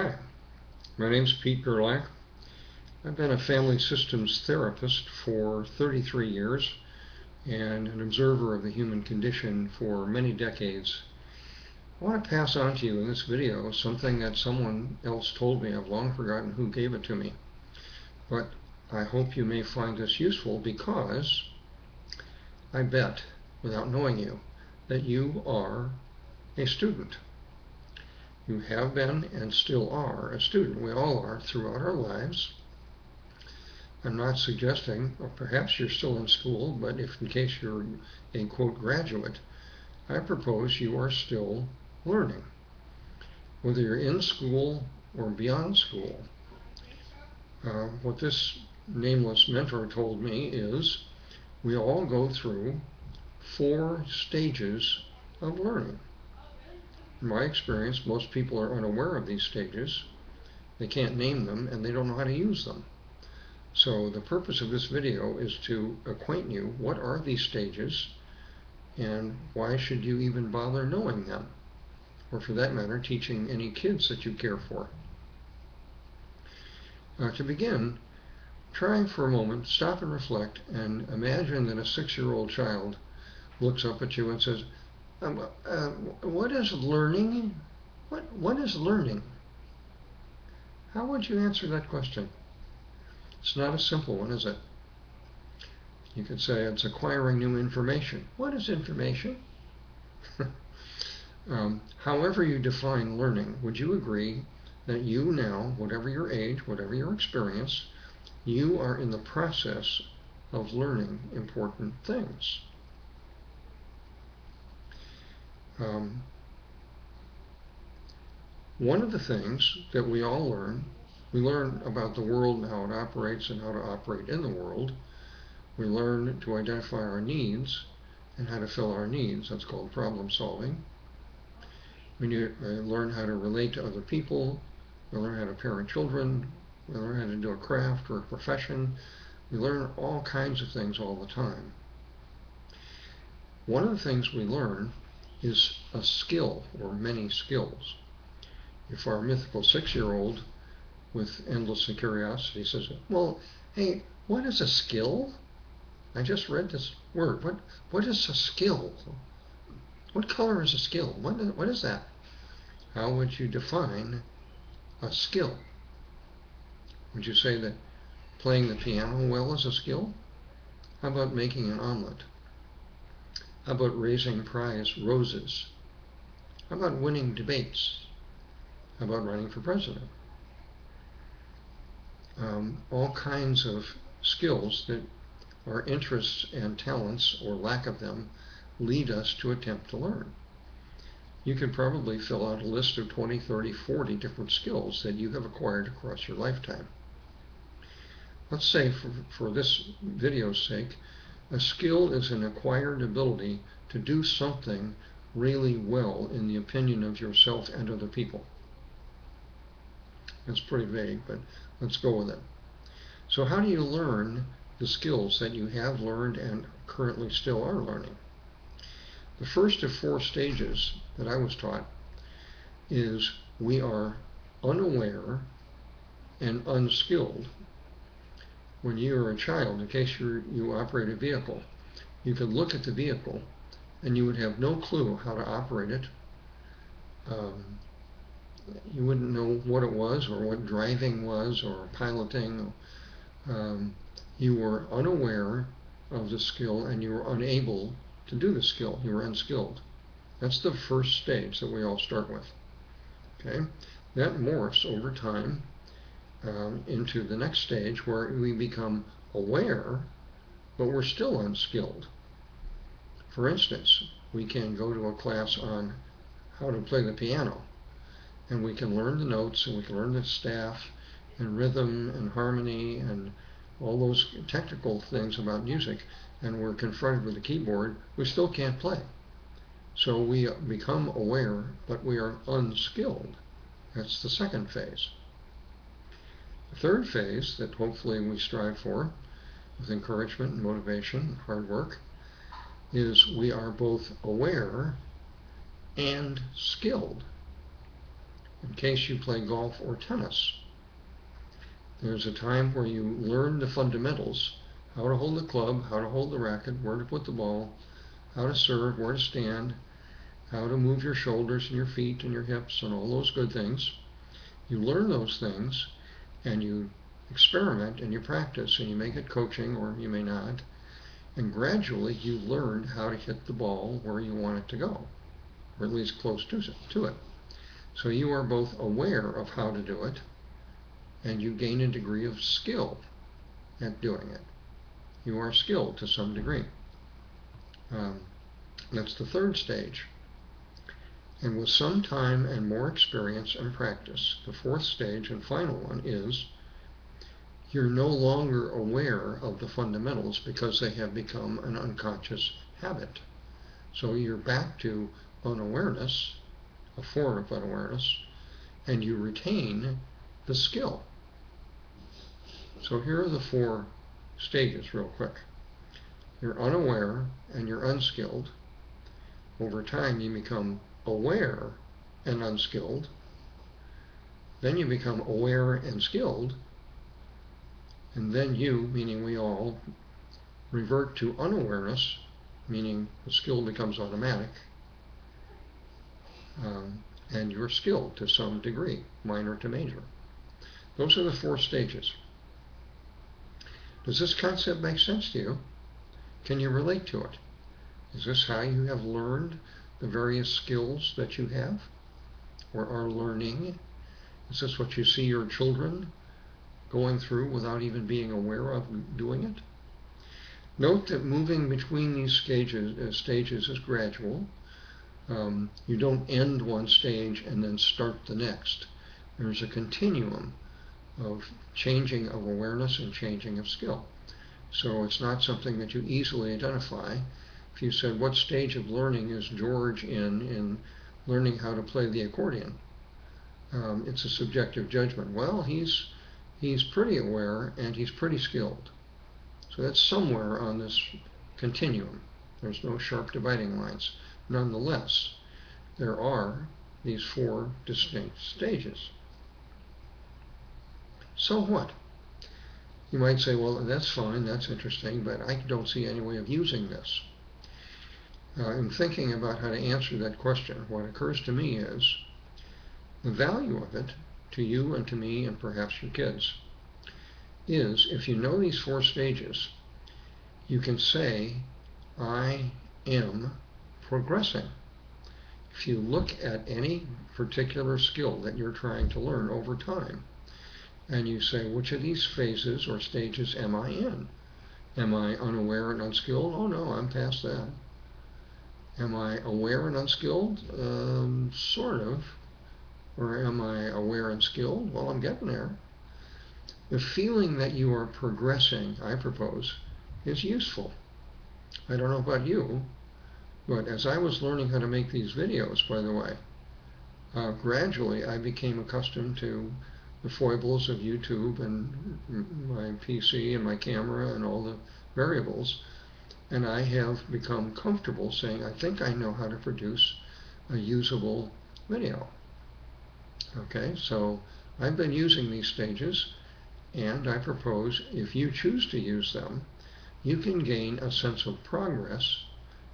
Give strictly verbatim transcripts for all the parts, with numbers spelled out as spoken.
Hi, my name's Pete Gerlach. I've been a family systems therapist for thirty-three years and an observer of the human condition for many decades. I want to pass on to you in this video something that someone else told me. I've long forgotten who gave it to me, but I hope you may find this useful, because I bet, without knowing you, that you are a student. You have been and still are a student. We all are throughout our lives. I'm not suggesting, or perhaps you're still in school, but if in case you're a quote graduate, I propose you are still learning. Whether you're in school or beyond school, uh, what this nameless mentor told me is we all go through four stages of learning. In my experience, most people are unaware of these stages. They can't name them, and they don't know how to use them. So the purpose of this video is to acquaint you, what are these stages, and why should you even bother knowing them? Or for that matter, teaching any kids that you care for. Now, to begin, try for a moment, stop and reflect, and imagine that a six-year-old child looks up at you and says, Um, uh, what is learning? What what is learning? How would you answer that question? It's not a simple one, is it? You could say it's acquiring new information. What is information? um, however you define learning, would you agree that you now, whatever your age, whatever your experience, you are in the process of learning important things? Um, one of the things that we all learn, we learn about the world and how it operates and how to operate in the world. We learn to identify our needs and how to fill our needs. That's called problem solving. We need, uh, learn how to relate to other people. We learn how to parent children. We learn how to do a craft or a profession. We learn all kinds of things all the time. One of the things we learn is a skill, or many skills. If our mythical six-year-old with endless curiosity says, well, hey, what is a skill? I just read this word. What What is a skill? What color is a skill? What, what is that? How would you define a skill? Would you say that playing the piano well is a skill? How about making an omelet? How about raising prize roses? How about winning debates? How about running for president? Um, all kinds of skills that our interests and talents, or lack of them, lead us to attempt to learn. You can probably fill out a list of twenty, thirty, forty different skills that you have acquired across your lifetime. Let's say for, for this video's sake, a skill is an acquired ability to do something really well in the opinion of yourself and other people. That's pretty vague, but let's go with it. So how do you learn the skills that you have learned and currently still are learning? The first of four stages that I was taught is we are unaware and unskilled. When you were a child, in case you you operate a vehicle, you could look at the vehicle and you would have no clue how to operate it. Um, you wouldn't know what it was, or what driving was, or piloting. Um, you were unaware of the skill, and you were unable to do the skill. You were unskilled. That's the first stage that we all start with. Okay, that morphs over time Um, into the next stage, where we become aware, but we're still unskilled. For instance, we can go to a class on how to play the piano, and we can learn the notes, and we can learn the staff and rhythm and harmony and all those technical things about music, and we're confronted with a keyboard, we still can't play. So we become aware, but we are unskilled. That's the second phase. The third phase that hopefully we strive for with encouragement and motivation and hard work is we are both aware and skilled. in case you play golf or tennis. There's a time where you learn the fundamentals, how to hold the club, how to hold the racket, where to put the ball, how to serve, where to stand, how to move your shoulders and your feet and your hips and all those good things. You learn those things and you experiment and you practice and you make it coaching, or you may not, and gradually you learn how to hit the ball where you want it to go, or at least close to it. So you are both aware of how to do it and you gain a degree of skill at doing it. You are skilled to some degree. Um, that's the third stage. And with some time and more experience and practice, the fourth stage and final one is you're no longer aware of the fundamentals because they have become an unconscious habit. So you're back to unawareness, a form of unawareness, and you retain the skill. So here are the four stages real quick. You're unaware and you're unskilled. Over time you become aware and unskilled. Then you become aware and skilled. And then you, meaning we all, revert to unawareness, meaning the skill becomes automatic. Um, and you're skilled to some degree, minor to major. Those are the four stages. Does this concept make sense to you? Can you relate to it? Is this how you have learned the various skills that you have or are learning? Is this what you see your children going through without even being aware of doing it? Note that moving between these stages, uh, stages is gradual. Um, you don't end one stage and then start the next. There's a continuum of changing of awareness and changing of skill. So it's not something that you easily identify. If you said, what stage of learning is George in, in learning how to play the accordion? Um, it's a subjective judgment. Well, he's, he's pretty aware and he's pretty skilled. So that's somewhere on this continuum. There's no sharp dividing lines. Nonetheless, there are these four distinct stages. So what? You might say, well, that's fine, that's interesting, but I don't see any way of using this. Uh, in thinking about how to answer that question, what occurs to me is the value of it to you and to me and perhaps your kids is if you know these four stages, you can say, I am progressing. If you look at any particular skill that you're trying to learn over time, and you say, which of these phases or stages am I in? Am I unaware and unskilled? Oh no, I'm past that. Am I aware and unskilled? Um, sort of. Or am I aware and skilled? Well, I'm getting there. The feeling that you are progressing, I propose, is useful. I don't know about you, but as I was learning how to make these videos, by the way, uh, gradually I became accustomed to the foibles of YouTube and my P C and my camera and all the variables, and I have become comfortable saying, I think I know how to produce a usable video. Okay, so I've been using these stages, and I propose if you choose to use them, you can gain a sense of progress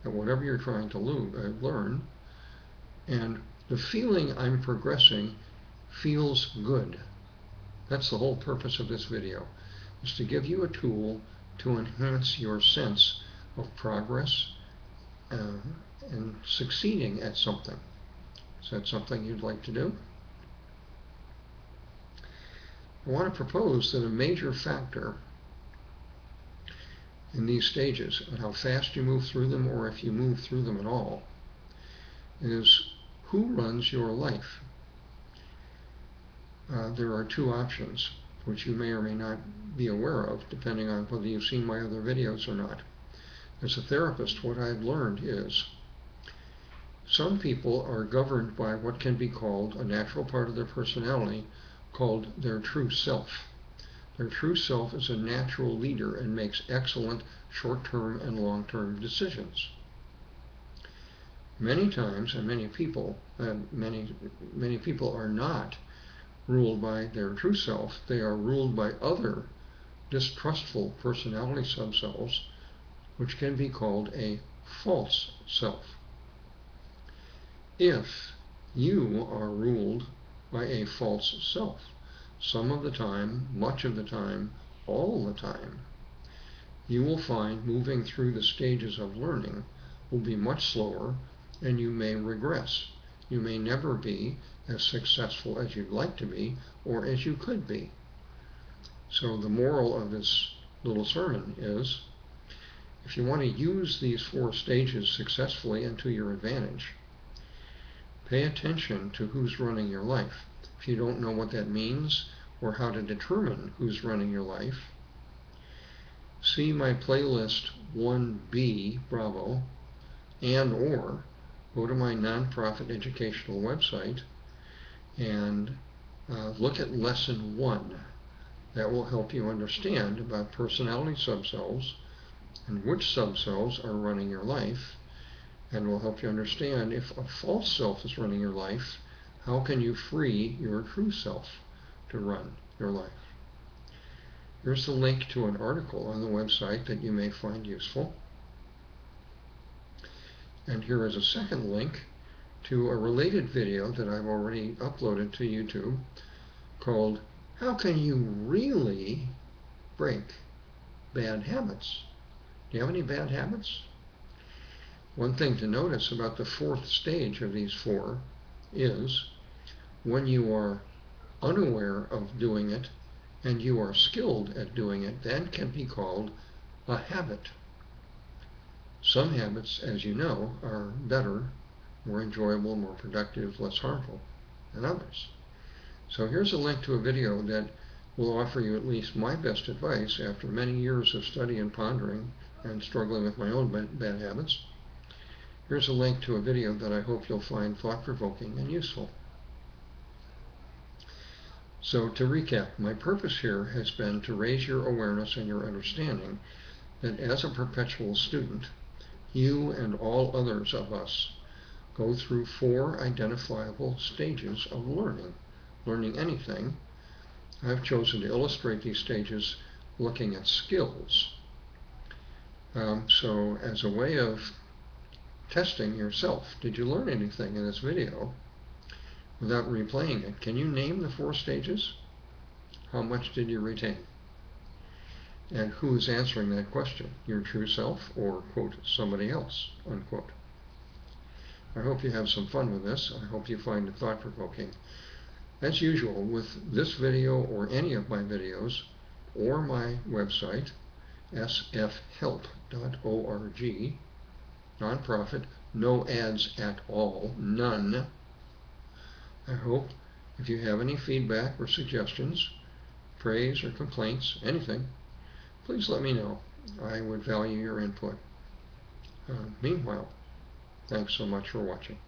at whatever you're trying to learn, and the feeling I'm progressing feels good. That's the whole purpose of this video, is to give you a tool to enhance your sense of progress uh, and succeeding at something. Is that something you'd like to do? I want to propose that a major factor in these stages, and how fast you move through them, or if you move through them at all, is who runs your life. Uh, there are two options, which you may or may not be aware of, depending on whether you've seen my other videos or not. As a therapist, what I've learned is some people are governed by what can be called a natural part of their personality called their true self. Their true self is a natural leader and makes excellent short-term and long-term decisions. many times, and many people, and many many people are not ruled by their true self. They are ruled by other distrustful personality subselves, which can be called a false self. If you are ruled by a false self, some of the time, much of the time, all the time, you will find moving through the stages of learning will be much slower, and you may regress. You may never be as successful as you'd like to be or as you could be. So the moral of this little sermon is, if you want to use these four stages successfully and to your advantage, pay attention to who's running your life. If you don't know what that means or how to determine who's running your life, see my playlist one B, Bravo, and or go to my nonprofit educational website and uh, look at lesson one. That will help you understand about personality subcells and which subcells are running your life, and will help you understand if a false self is running your life, how can you free your true self to run your life? Here's the link to an article on the website that you may find useful. And here is a second link to a related video that I've already uploaded to YouTube called, How Can You Really Break Bad Habits? Do you have any bad habits? One thing to notice about the fourth stage of these four is when you are unaware of doing it, and you are skilled at doing it, that can be called a habit. Some habits, as you know, are better, more enjoyable, more productive, less harmful than others. So here's a link to a video that will offer you at least my best advice after many years of study and pondering and struggling with my own bad habits. Here's a link to a video that I hope you'll find thought-provoking and useful. So to recap, my purpose here has been to raise your awareness and your understanding that as a perpetual student, you and all others of us go through four identifiable stages of learning, learning anything. I've chosen to illustrate these stages looking at skills. Um, so as a way of testing yourself, did you learn anything in this video? Without replaying it, can you name the four stages? How much did you retain? And who's answering that question? Your true self or, quote, somebody else, unquote. I hope you have some fun with this. I hope you find it thought-provoking. As usual, with this video or any of my videos or my website, S F help dot org, nonprofit, no ads at all, none. I hope if you have any feedback or suggestions, praise or complaints, anything, please let me know. I would value your input. Uh, meanwhile, thanks so much for watching.